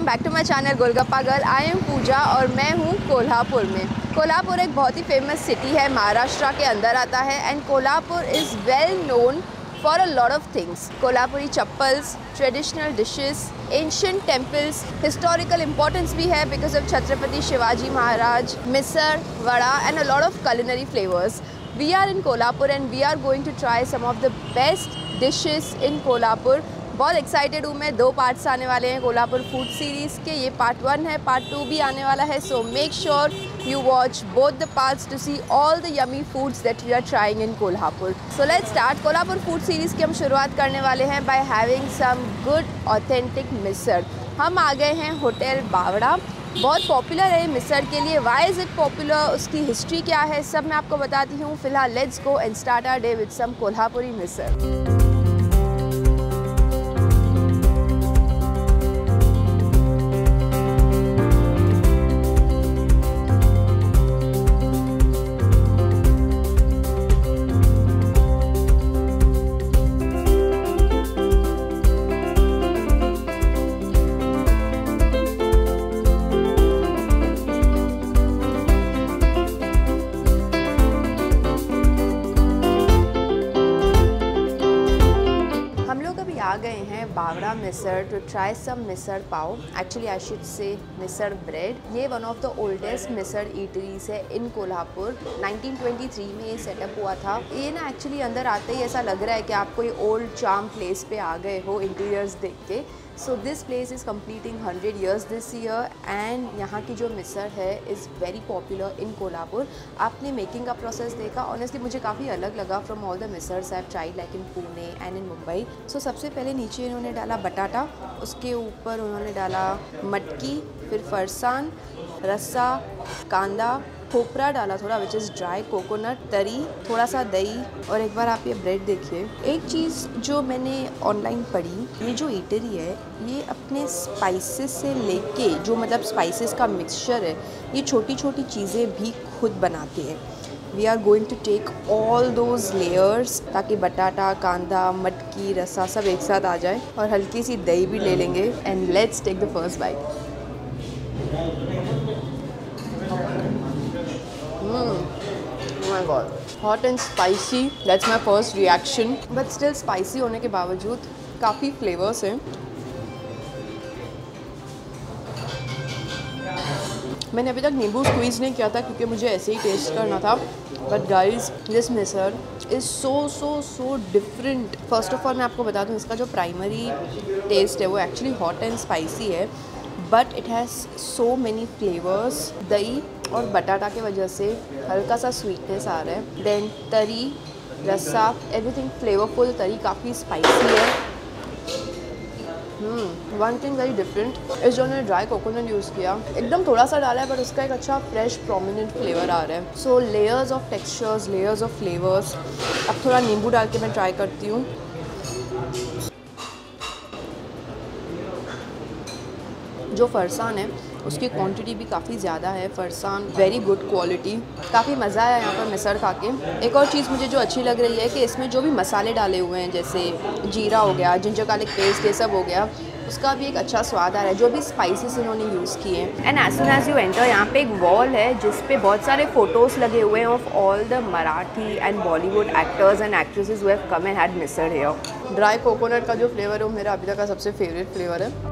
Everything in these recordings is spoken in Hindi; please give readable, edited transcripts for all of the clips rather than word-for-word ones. Welcome back to my channel golgappa girl. I am Pooja और मैं हूँ कोल्हापुर में। कोल्हापुर एक बहुत ही फेमस सिटी है, महाराष्ट्र के अंदर आता है and Kolhapur is well known for a lot of things. Kolhapuri chappals, traditional dishes, ancient temples, historical importance भी है because of Chhatrapati Shivaji Maharaj, misal vada and a lot of culinary flavours. We are in Kolhapur and we are going to try some of the best dishes in Kolhapur. बहुत एक्साइटेड हूँ मैं। 2 पार्ट्स आने वाले हैं कोल्हापुर फूड सीरीज़ के, ये पार्ट 1 है, पार्ट 2 भी आने वाला है। So make sure you watch both the parts to see all the yummy foods that we are trying in Kolhapur. So let's start. Kolhapur food series की हम शुरुआत करने वाले हैं by having some good authentic misal. हम आ गए हैं होटल बावड़ा। बहुत पॉपुलर है मिसर के लिए। वाई इज़ इट पॉपुलर, उसकी हिस्ट्री क्या है, सब मैं आपको बताती हूँ। फिलहाल let's go and start our day with some Kolhapuri misal. बावड़ा Misar to try some Misar pav, actually I should say misal bread. ये one of the oldest misal eateries है इन कोल्हापुर। 1923 में ये सेटअप हुआ था। ये ना एक्चुअली अंदर आते ही ऐसा लग रहा है कि आप कोई ओल्ड चार्म प्लेस पे आ गए हो इंटीरियर्स देख के। So this place is completing 100 years this year and यहाँ की जो मिसर है is very popular in Kolhapur. आपने मेकिंग का प्रोसेस देखा, ऑनेस्टली मुझे काफ़ी अलग लगा from all the misals I have tried like in Pune and in Mumbai. So सबसे पहले नीचे उन्होंने डाला बटाटा, उसके ऊपर उन्होंने डाला मटकी, फिर फरसान, रस्सा, कांदा, खोपरा डाला थोड़ा विच इज़ ड्राई कोकोनट, तरी, थोड़ा सा दही। और एक बार आप ये ब्रेड देखिए। एक चीज़ जो मैंने ऑनलाइन पढ़ी, ये जो ईटरी है ये अपने स्पाइसेस से लेके जो मतलब स्पाइसेस का मिक्सचर है, ये छोटी छोटी चीज़ें भी खुद बनाती है। We are going to take all those layers ताकि बटाटा, कांदा, मटकी, रसा सब एक साथ आ जाए। और हल्की सी दही भी ले लेंगे and let's take the first bite. Oh my God, hot and spicy, that's my first reaction. But still spicy होने के बावजूद काफ़ी फ्लेवर्स हैं। मैंने अभी तक नींबू स्क्वीज़ नहीं किया था क्योंकि मुझे ऐसे ही टेस्ट करना था। But guys this misal is so different. First of all मैं आपको बता दूँ, इसका जो प्राइमरी टेस्ट है वो एक्चुअली हॉट एंड स्पाइसी है but it has so many flavours. दही और बटाटा के वजह से हल्का सा स्वीटनेस आ रहा है। देन तरी, रस्सा, एवरीथिंग फ्लेवरफुल। तरी काफ़ी स्पाइसी है। वन थिंग वेरी डिफरेंट इस जो ने ड्राई कोकोनट यूज़ किया, एकदम थोड़ा सा डाला है बट उसका एक अच्छा फ्रेश प्रोमिनेंट फ्लेवर आ रहा है। So layers of textures, layers of flavours. अब थोड़ा नींबू डाल के मैं ट्राई करती हूँ। जो फरसान है उसकी क्वांटिटी भी काफ़ी ज़्यादा है। Farsan very good quality. काफ़ी मज़ा आया यहाँ पर मिसर खा के। एक और चीज़ मुझे जो अच्छी लग रही है कि इसमें जो भी मसाले डाले हुए हैं जैसे जीरा हो गया, जिंजर गार्लिक पेस्ट, ये सब हो गया, उसका भी एक अच्छा स्वाद आ रहा है। जो भी स्पाइसेस इन्होंने यूज़ किए हैं। And as soon as you enter, यहाँ पे एक वॉल है जिस पे बहुत सारे फोटोज़ लगे हुए हैं of all the Marathi and Bollywood actors and actresses who have come and had misal here. Dry coconut का जो फ्लेवर है वो मेरा अभी तक का सबसे फेवरेट फ्लेवर है।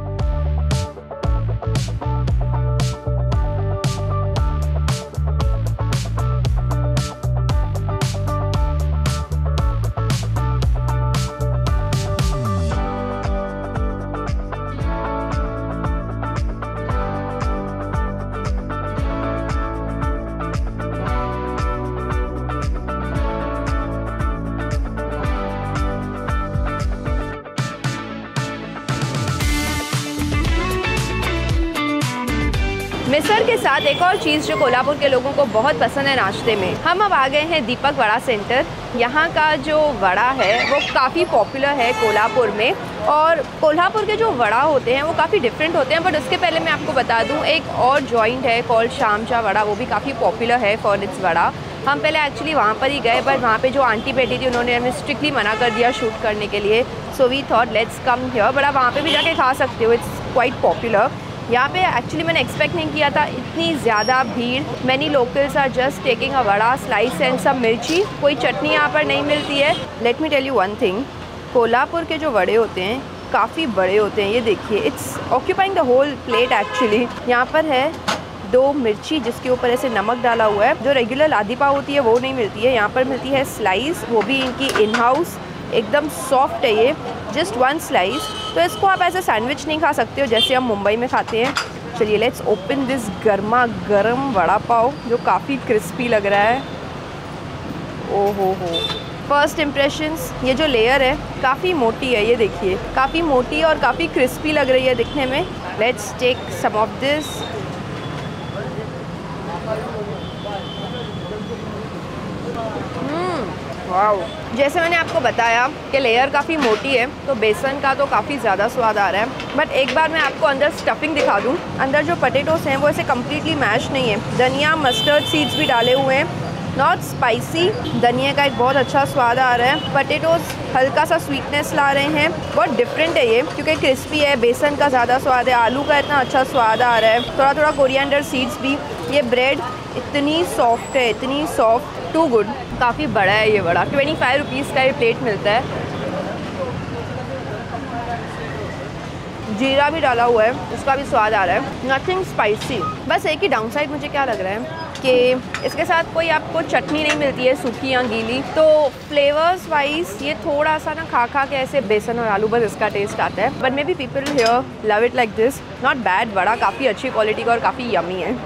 मिसर के साथ एक और चीज़ जो कोल्हापुर के लोगों को बहुत पसंद है नाश्ते में। हम अब आ गए हैं दीपक वड़ा सेंटर। यहाँ का जो वड़ा है वो काफ़ी पॉपुलर है कोल्हापुर में। और कोल्हापुर के जो वड़ा होते हैं वो काफ़ी डिफरेंट होते हैं। बट उसके पहले मैं आपको बता दूँ, एक और जॉइंट है कॉल्ड शामचा वड़ा, वो भी काफ़ी पॉपुलर है फॉर इट्स वड़ा। हम पहले एक्चुअली वहाँ पर ही गए बट वहाँ पे जो आंटी बैठी थी उन्होंने हमें स्ट्रिक्टली मना कर दिया शूट करने के लिए। So we thought let's come here. But आप वहाँ पर भी जाके खा सकते हो, इट्स क्वाइट पॉपुलर। यहाँ पे एक्चुअली मैंने एक्सपेक्ट नहीं किया था इतनी ज़्यादा भीड़। Many locals are just taking a vada slice and some मिर्ची, कोई चटनी यहाँ पर नहीं मिलती है। Let me tell you one thing, Kolhapur के जो वड़े होते हैं काफ़ी बड़े होते हैं। ये देखिए, it's occupying the whole plate. Actually यहाँ पर है दो मिर्ची जिसके ऊपर ऐसे नमक डाला हुआ है। जो रेगुलर आधी पाव होती है वो नहीं मिलती है, यहाँ पर मिलती है स्लाइस, वो भी इनकी इन हाउस। एकदम सॉफ्ट है ये, जस्ट वन स्लाइस। तो इसको आप ऐसे सैंडविच नहीं खा सकते हो जैसे हम मुंबई में खाते हैं। चलिए लेट्स ओपन दिस गर्मा गर्म वड़ा पाव जो काफ़ी क्रिस्पी लग रहा है। ओहो, फर्स्ट इम्प्रेशंस, ये जो लेयर है काफ़ी मोटी है, ये देखिए काफ़ी मोटी और काफ़ी क्रिस्पी लग रही है दिखने में। Let's take some of this. Wow, जैसे मैंने आपको बताया कि लेयर काफ़ी मोटी है तो बेसन का तो काफ़ी ज़्यादा स्वाद आ रहा है। बट एक बार मैं आपको अंदर स्टफिंग दिखा दूँ। अंदर जो पटेटोस हैं वो ऐसे कम्प्लीटली मैश नहीं है, धनिया मस्टर्ड सीड्स भी डाले हुए हैं। नॉट स्पाइसी, धनिया का एक बहुत अच्छा स्वाद आ रहा है। पटेटोस हल्का सा स्वीटनेस ला रहे हैं, बहुत डिफरेंट है ये क्योंकि क्रिस्पी है। बेसन का ज़्यादा स्वाद है, आलू का इतना अच्छा स्वाद आ रहा है, थोड़ा थोड़ा कोरिएंडर सीड्स भी। ये ब्रेड इतनी सॉफ्ट है, इतनी सॉफ्ट, टू गुड। काफ़ी बड़ा है ये वड़ा, 25 रुपीज़ का ये प्लेट मिलता है। जीरा भी डाला हुआ है, उसका भी स्वाद आ रहा है। नथिंग स्पाइसी, बस एक ही डाउनसाइड मुझे क्या लग रहा है कि इसके साथ कोई आपको चटनी नहीं मिलती है सूखी या गीली, तो फ्लेवर्स वाइज ये थोड़ा सा ना खा के ऐसे बेसन और आलू बस इसका टेस्ट आता है। But maybe people here love it like this, not bad. Vada काफ़ी अच्छी क्वालिटी का और काफ़ी यमी है।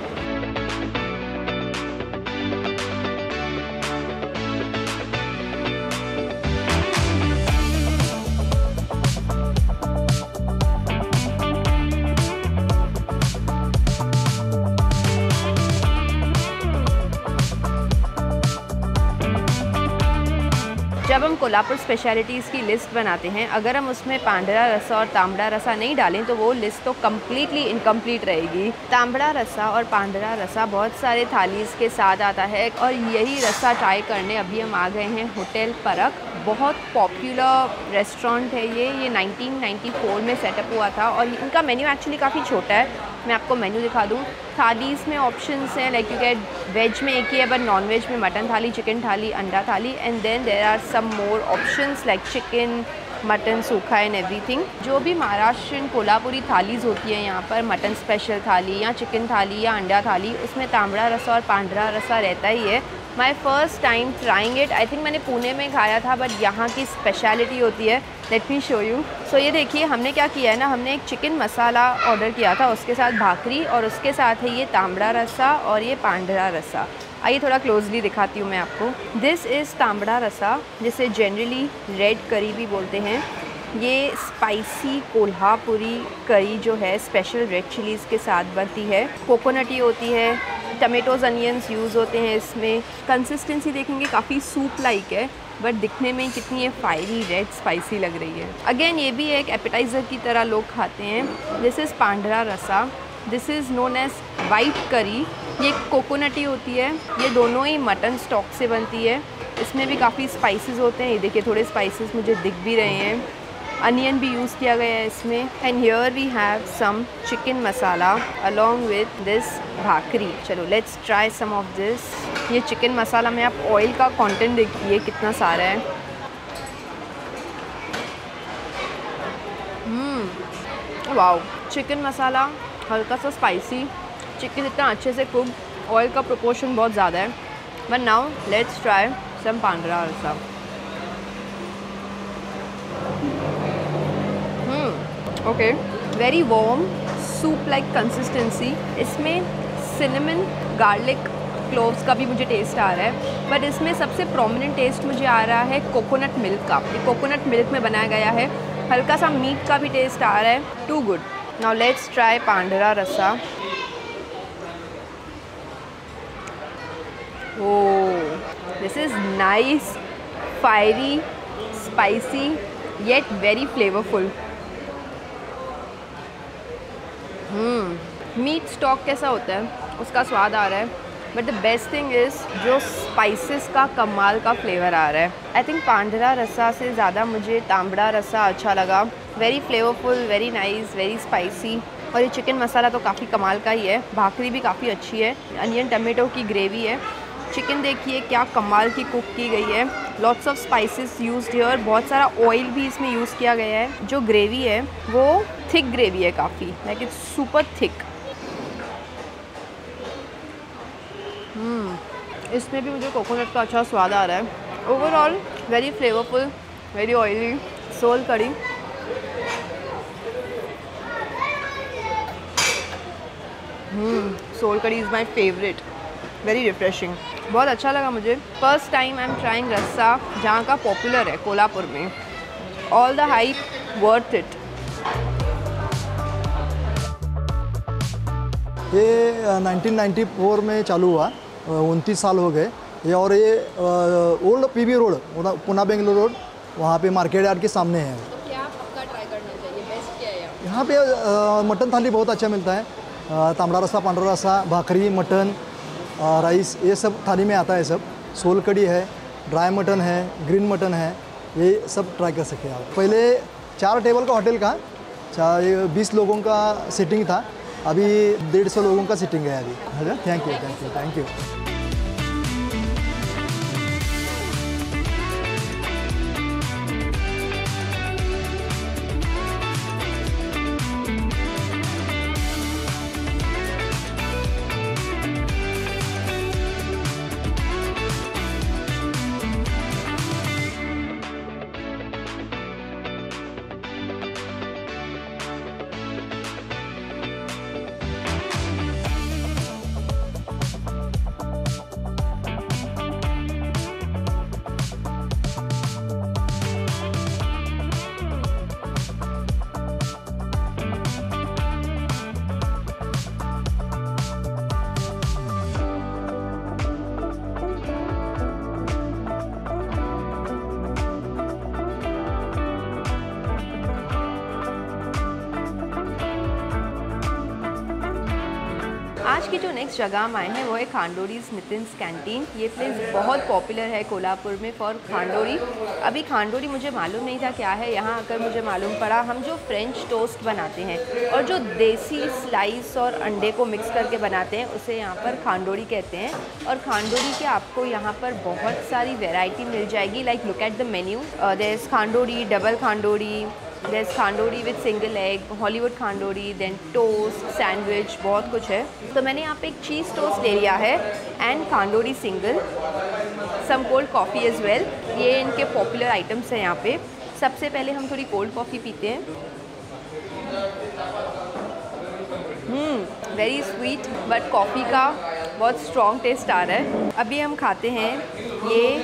जब हम कोल्हापुर स्पेशलिटीज़ की लिस्ट बनाते हैं, अगर हम उसमें पांढरा रसा और तांबड़ा रसा नहीं डालें तो वो लिस्ट तो कम्प्लीटली इनकम्प्लीट रहेगी। तांबड़ा रसा और पांढरा रसा बहुत सारे थालीज़ के साथ आता है और यही रसा ट्राई करने अभी हम आ गए हैं होटल परक। बहुत पॉपुलर रेस्टोरेंट है ये 1994 में सेटअप हुआ था और इनका मेन्यू एक्चुअली काफ़ी छोटा है। मैं आपको मेन्यू दिखा दूँ। थालीज़ में ऑप्शंस हैं लाइक यू गेट वेज में एक ही है, बट नॉन वेज में मटन थाली, चिकन थाली, अंडा thali and then there are some more options like chicken, mutton sukha and everything. जो भी महाराष्ट्रियन कोल्हापुरी थालीज़ होती है यहाँ पर, मटन स्पेशल थाली या चिकन थाली या अंडा थाली, उसमें तांबड़ा रसा और पांढरा रसा रहता ही है। My first time trying it, I think मैंने पुणे में खाया था बट यहाँ की स्पेशलिटी होती है। Let me show you. So ये देखिए, हमने क्या किया है ना, हमने एक चिकन मसाला ऑर्डर किया था, उसके साथ भाकरी और उसके साथ है ये तांबड़ा रसा और ये पांढरा रसा। आइए थोड़ा क्लोजली दिखाती हूँ मैं आपको। दिस इज़ तांबड़ा रसा जिसे जनरली रेड करी भी बोलते हैं। ये स्पाइसी कोल्हापुरी करी जो है स्पेशल रेड चिलीज़ के साथ बनती है, कोकोनटी होती है, टमेटोज़ अनियंस यूज़ होते हैं इसमें। कंसिस्टेंसी देखेंगे काफ़ी सूप लाइक है बट दिखने में कितनी ये फायरी रेड स्पाइसी लग रही है। अगेन ये भी एक एपेटाइज़र की तरह लोग खाते हैं। This is pandhra rassa, this is known as white curry. ये कोकोनटी होती है, ये दोनों ही मटन स्टॉक से बनती है। इसमें भी काफ़ी स्पाइसेस होते हैं, ये देखिए थोड़े स्पाइसेस मुझे दिख भी रहे हैं। अनियन भी यूज़ किया गया है इसमें and here we have some chicken masala along with this bhakri. चलो let's try some of this. ये चिकन मसाला में आप ऑयल का कंटेंट देखिए कितना सारा है। वाओ, चिकन मसाला हल्का सा स्पाइसी, चिकन इतना अच्छे से कुक, ऑयल का प्रोपोर्शन बहुत ज़्यादा है। But now let's try some pandhra rassa. Okay, very warm soup like consistency. इसमें सिनेमन, गार्लिक, क्लोव्स का भी मुझे टेस्ट आ रहा है बट इसमें सबसे प्रोमिनेंट टेस्ट मुझे आ रहा है कोकोनट मिल्क का। ये कोकोनट मिल्क में बनाया गया है, हल्का सा मीट का भी टेस्ट आ रहा है। Too good. Now let's try pandhra rassa. Oh, this is nice, fiery, spicy yet very flavourful. Meat stock कैसा होता है उसका स्वाद आ रहा है but the best thing is जो स्पाइसेस का कमाल का फ्लेवर आ रहा है। आई थिंक पांढरा रसा से ज़्यादा मुझे तांबड़ा रसा अच्छा लगा। Very flavourful, very nice, very spicy. और ये चिकन मसाला तो काफ़ी कमाल का ही है, भाकरी भी काफ़ी अच्छी है, अनियन टमेटो की ग्रेवी है, चिकन देखिए क्या कमाल की कुक की गई है, लॉट्स ऑफ स्पाइसेस यूज्ड है और बहुत सारा ऑयल भी इसमें यूज़ किया गया है। जो ग्रेवी है वो थिक ग्रेवी है काफ़ी, लाइक इट्स सुपर थिक। इसमें भी मुझे कोकोनट का अच्छा स्वाद आ रहा है। Overall very flavourful, very oily sol kadhi. Sol kadhi is my favourite, very refreshing, बहुत अच्छा लगा मुझे। First time I am trying rassa जहाँ का पॉपुलर है कोल्हापुर में। All the hype worth it. ये 1994 में चालू हुआ, 29 साल हो गए ये। और ये ओल्ड पीबी रोड, पुना बेंगलोर रोड, वहाँ पे मार्केट यार्ड के सामने है। तो क्या पक्का ट्राई करना चाहिए, बेस्ट क्या है यहाँ पे? मटन थाली बहुत अच्छा मिलता है, तांबडा रस्सा, पांढरा रस्सा, भाकरी, मटन, राइस, ये सब थाली में आता है सब। सोल कड़ी है, ड्राई मटन है, ग्रीन मटन है, ये सब ट्राई कर सके आप। पहले 4 टेबल का होटल का 20 लोगों का सीटिंग था, अभी 150 लोगों का सीटिंग है अभी। है, thank you thank you thank you. आज की जो नेक्स्ट जगह हम आए हैं वो है खांडोली निटिन्स कैंटीन। ये प्लेस बहुत पॉपुलर है कोल्हापुर में फॉर खांडोली। अभी खांडोली मुझे मालूम नहीं था क्या है, यहाँ आकर मुझे मालूम पड़ा। हम जो फ्रेंच टोस्ट बनाते हैं और जो देसी स्लाइस और अंडे को मिक्स करके बनाते हैं उसे यहाँ पर खांडोली कहते हैं। और खांडोली के आपको यहाँ पर बहुत सारी वेराइटी मिल जाएगी। Like look at the menu, there is खांडोली, double khandoli, There's khandoli with single egg, Hollywood खांडोली, then toast, sandwich, बहुत कुछ है। तो मैंने यहाँ पे एक चीज़ टोस्ट ले लिया है and खांडोली single, some cold coffee as well. ये इनके पॉपुलर आइटम्स हैं यहाँ पे। सबसे पहले हम थोड़ी कोल्ड कॉफ़ी पीते हैं। वेरी स्वीट बट कॉफ़ी का बहुत स्ट्रॉन्ग टेस्ट आ रहा है। अभी हम खाते हैं ये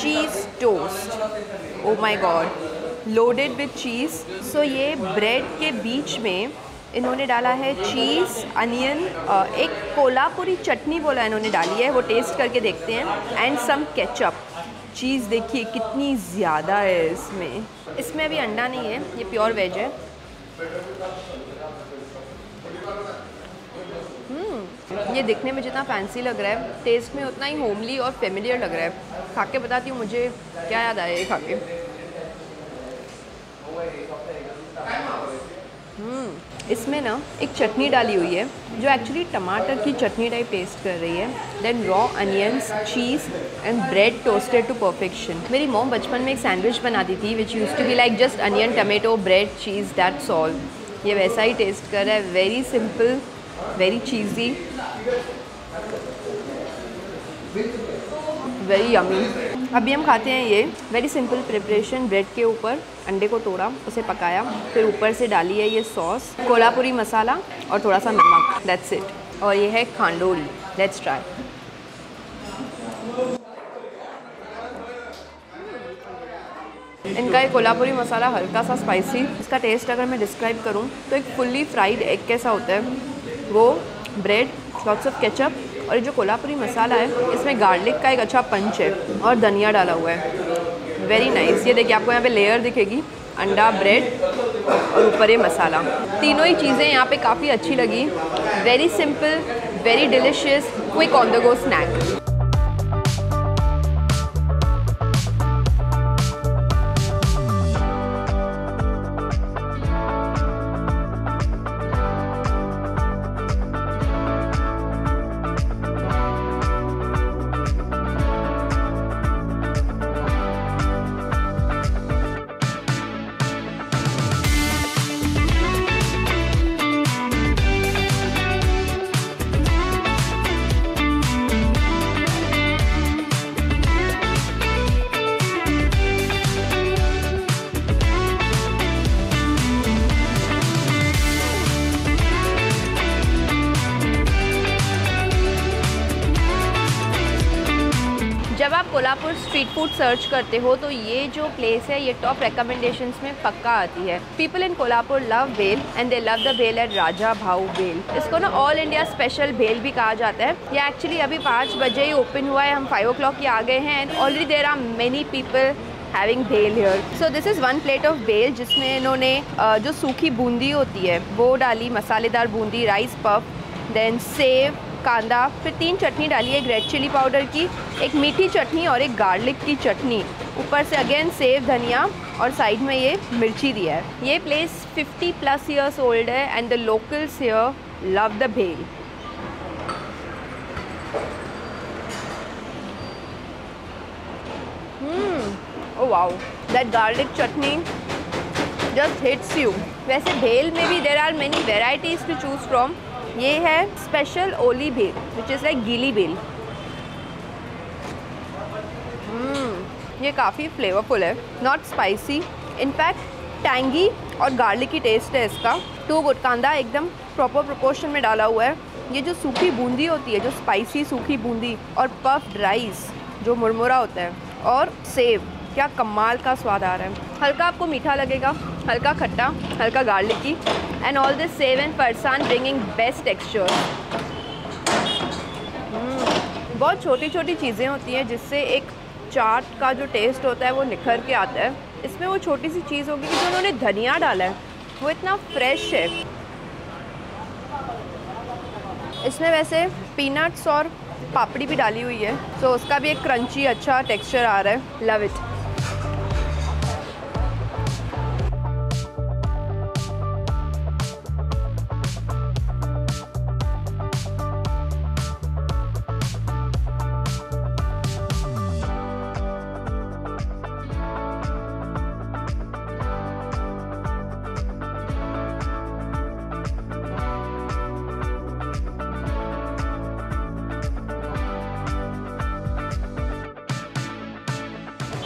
cheese toast. Oh my god, loaded with cheese. So ये ब्रेड के बीच में इन्होंने डाला है चीज़, अनियन, एक कोल्हापुरी चटनी बोला इन्होंने डाली है, वो टेस्ट करके देखते हैं, एंड सम केचप। चीज़ देखिए कितनी ज़्यादा है इसमें। इसमें अभी अंडा नहीं है, ये प्योर वेज है। ये दिखने में जितना फैंसी लग रहा है टेस्ट में उतना ही होमली और फेमिलियर लग रहा है। खा के बताती हूँ मुझे क्या याद आया ये खा के। इसमें ना एक चटनी डाली हुई है जो एक्चुअली टमाटर की चटनी टाइप टेस्ट कर रही है। Then raw onions, cheese and bread toasted to perfection. मेरी मॉम बचपन में एक सैंडविच बनाती थी which use to be like just onion, tomato, bread, cheese, that's all. ये वैसा ही टेस्ट कर रहा है, very simple, very cheesy, very yummy. अभी हम खाते हैं ये वेरी सिंपल प्रिपरेशन। ब्रेड के ऊपर अंडे को तोड़ा, उसे पकाया, फिर ऊपर से डाली है ये सॉस, कोल्हापुरी मसाला और थोड़ा सा नमक, दैट्स इट। और ये है खांडोली, लेट्स ट्राई। इनका ये कोल्हापुरी मसाला हल्का सा स्पाइसी, इसका टेस्ट अगर मैं डिस्क्राइब करूँ तो एक फुल्ली फ्राइड एग कैसा होता है वो, ब्रेड, लॉट्स ऑफ केचप, और ये जो कोल्हापुरी मसाला है इसमें गार्लिक का एक अच्छा पंच है और धनिया डाला हुआ है, वेरी नाइस। ये देखिए आपको यहाँ पे लेयर दिखेगी, अंडा, ब्रेड और ऊपर ये मसाला। तीनों ही चीज़ें यहाँ पे काफ़ी अच्छी लगी, Very simple, very delicious, quick on-the-go snack. Kolhapur street food search करते हो तो ये जो प्लेस है ये टॉप रिकमेंडेशंस में पक्का आती है। People in Kolhapur love bhel and they love the bhel at Raja Bhau Bhel. इसको ना ऑल इंडिया स्पेशल भेल भी कहा जाता है। ये एक्चुअली अभी 5 बजे ही ओपन हुआ है, हम 5 o'clock ही आ गए हैं and already there are many people having bhel here. So this is 1 plate of bhel जिसमें इन्होंने जो सूखी बूंदी होती है वो डाली, मसालेदार Bundi, rice puff, then save, कांदा, फिर 3 चटनी डाली, एक रेड चिली पाउडर की, एक मीठी चटनी और एक गार्लिक की चटनी, ऊपर से अगेन सेव, धनिया और साइड में ये मिर्ची दिया है। ये प्लेस 50+ years ओल्ड है and the locals here love the bhel. Oh wow, that garlic chutney just hits you. वैसे भेल में भी there are many varieties to choose from. ये है special ओली भेल which is like गीली भेल। ये काफ़ी फ्लेवरफुल है, नॉट स्पाइसी, इनफैक्ट टैंगी और गार्लिक की टेस्ट है इसका। Too good. कांदा एकदम प्रॉपर प्रोपोर्शन में डाला हुआ है। ये जो सूखी बूंदी होती है, जो स्पाइसी सूखी बूंदी, और पफ्ड राइस जो मुरमुरा होता है, और सेव, क्या कमाल का स्वाद आ रहा है। हल्का आपको मीठा लगेगा, हल्का खट्टा, हल्का गार्लिक की, and all this sev and farsan bringing best texture. बहुत छोटी छोटी चीज़ें होती हैं जिससे एक चाट का जो टेस्ट होता है वो निखर के आता है। इसमें वो छोटी सी चीज़ होगी कि जो उन्होंने धनिया डाला है वो इतना फ्रेश है। इसमें वैसे पीनट्स और पापड़ी भी डाली हुई है, सो उसका भी एक क्रंची अच्छा टेक्सचर आ रहा है। Love it.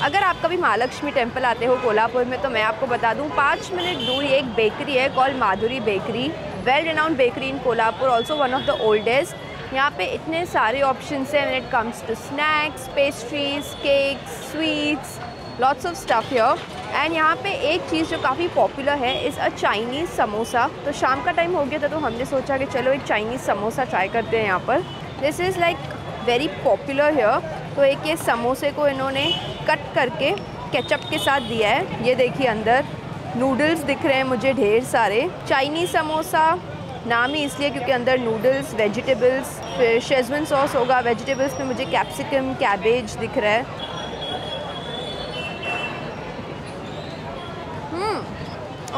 अगर आप कभी महालक्ष्मी टेम्पल आते हो कोल्हापुर में तो मैं आपको बता दूं 5 मिनट दूर ये एक बेकरी है called Madhuri bakery, well renowned bakery in Kolhapur, also one of the oldest. यहाँ पे इतने सारे ऑप्शंस हैं when it comes to snacks, pastries, cakes, sweets, lots of stuff here. And यहाँ पे एक चीज़ जो काफ़ी पॉपुलर है इज़ अ चाइनीज़ समोसा। तो शाम का टाइम हो गया था तो हमने सोचा कि चलो एक चाइनीज़ समोसा ट्राई करते हैं यहाँ पर। This is like very popular here. तो एक ये समोसे को इन्होंने कट करके केचप के साथ दिया है। ये देखिए अंदर नूडल्स दिख रहे हैं मुझे ढेर सारे। चाइनीज समोसा नाम ही इसलिए क्योंकि अंदर नूडल्स, वेजिटेबल्स, फिर शेजवान सॉस होगा। वेजिटेबल्स में मुझे कैप्सिकम, कैबेज दिख रहा है।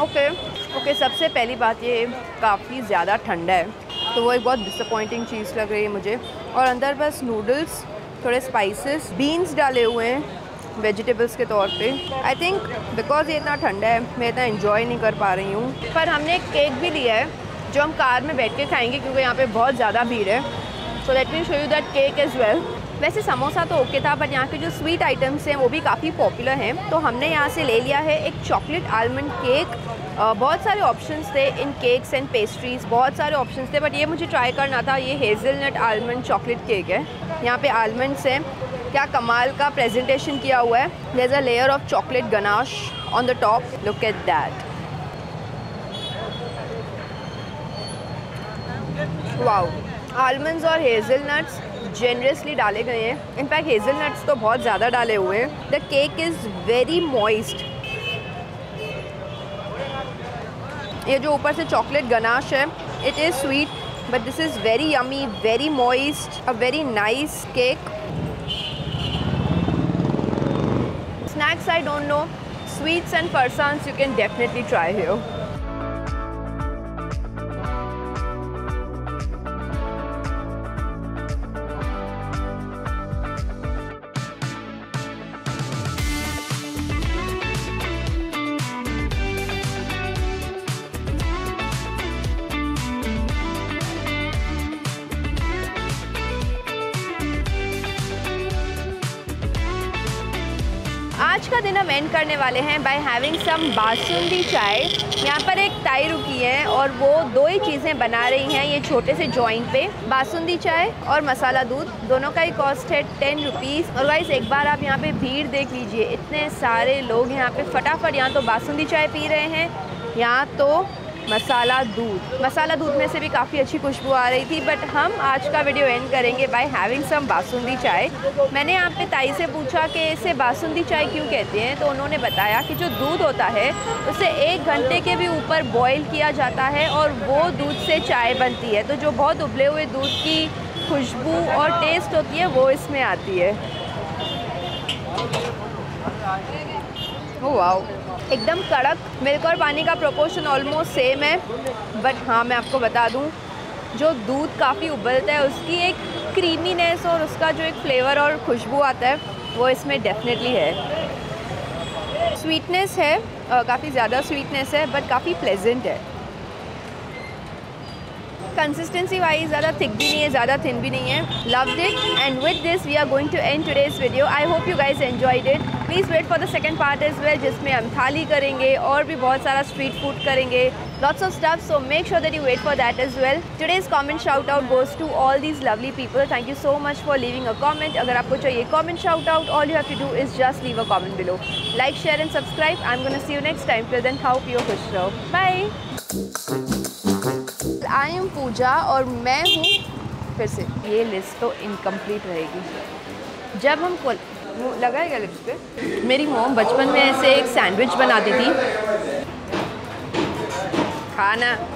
ओके, सबसे पहली बात ये काफ़ी ज़्यादा ठंडा है तो वो एक बहुत डिसअपॉइंटिंग चीज़ लग रही है मुझे। और अंदर बस नूडल्स, थोड़े स्पाइसेस, बीन्स डाले हुए हैं वेजिटेबल्स के तौर पे। आई थिंक बिकॉज ये इतना ठंडा है मैं इतना इन्जॉय नहीं कर पा रही हूँ। पर हमने एक केक भी लिया है जो हम कार में बैठ के खाएँगे क्योंकि यहाँ पे बहुत ज़्यादा भीड़ है। So let me show you that cake as well. वैसे समोसा तो ओके था बट यहाँ के जो स्वीट आइटम्स हैं वो भी काफ़ी पॉपुलर हैं। तो हमने यहाँ से ले लिया है एक चॉकलेट आलमंड केक। बहुत सारे ऑप्शंस थे इन केक्स एंड पेस्ट्रीज़, बहुत सारे ऑप्शंस थे बट ये मुझे ट्राई करना था। ये हेज़लनट आलमंड चॉकलेट केक है। यहाँ पे आलमंड्स हैं, क्या कमाल का प्रेजेंटेशन किया हुआ है। There is a layer of chocolate ganache on the top, look at that. Wow, almonds और हेज़लनट्स जेनरसली डाले गए हैं। इनफैक्ट हेज़लनट्स तो बहुत ज़्यादा डाले हुए हैं। The cake is very moist. ये जो ऊपर से चॉकलेट गनाश है it is sweet But this is very yummy, very moist, a very nice cake. Snacks, I don't know. Sweets and persans you can definitely try here. आज का का दिन हम एंड करने वाले हैं बाय हैविंग सम बासुंदी चाय। यहाँ पर एक ताई रुकी है और वो दो ही चीज़ें बना रही हैं ये छोटे से जॉइंट पे, बासुंदी चाय और मसाला दूध। दोनों का ही कॉस्ट है 10 रुपीज़। और गाइस एक बार आप यहाँ पे भीड़ देख लीजिए, इतने सारे लोग यहाँ पे फटाफट, यहाँ तो बासुंदी चाय पी रहे हैं, यहाँ तो मसाला दूध। मसाला दूध में से भी काफ़ी अच्छी खुशबू आ रही थी। बट हम आज का वीडियो एंड करेंगे by having some basundi chai. मैंने यहाँ पे ताई से पूछा कि इसे बासुंदी चाय क्यों कहते हैं, तो उन्होंने बताया कि जो दूध होता है उसे 1 घंटे के भी ऊपर बॉईल किया जाता है और वो दूध से चाय बनती है। तो जो बहुत उबले हुए दूध की खुशबू और टेस्ट होती है वो इसमें आती है। वाह, एकदम कड़क। मिल्क और पानी का प्रोपोर्शन ऑलमोस्ट सेम है, बट हाँ मैं आपको बता दूं, जो दूध काफ़ी उबलता है उसकी एक क्रीमीनेस और उसका जो एक फ्लेवर और खुशबू आता है वो इसमें डेफिनेटली है। स्वीटनेस है, काफ़ी ज़्यादा स्वीटनेस है, बट काफ़ी प्लेजेंट है। कंसिस्टेंसी वाइज ज़्यादा थिक भी नहीं है, ज़्यादा थिन भी नहीं है। Loved it and with this we are going to end today's video. I hope you guys enjoyed it. Please wait for the second part as well, जिसमें हम थाली करेंगे और भी बहुत सारा स्ट्रीट फूड करेंगे, lots of stuff. So make sure that you wait for that as well. Today's comment shout out goes to all these lovely people. Thank you so much for leaving a comment. अगर आपको चाहिए comment shout out, all you have to do is just leave a comment below. Like, share and subscribe. I am gonna see you next time. Till then खाओ पियो खुश रहो, बाय। आई एम पूजा और मैं हूँ फिर से। ये लिस्ट तो इनकम्प्लीट रहेगी। जब हम लगाएगा लिप्स पे। मेरी मोम बचपन में ऐसे एक सैंडविच बनाती थी। खाना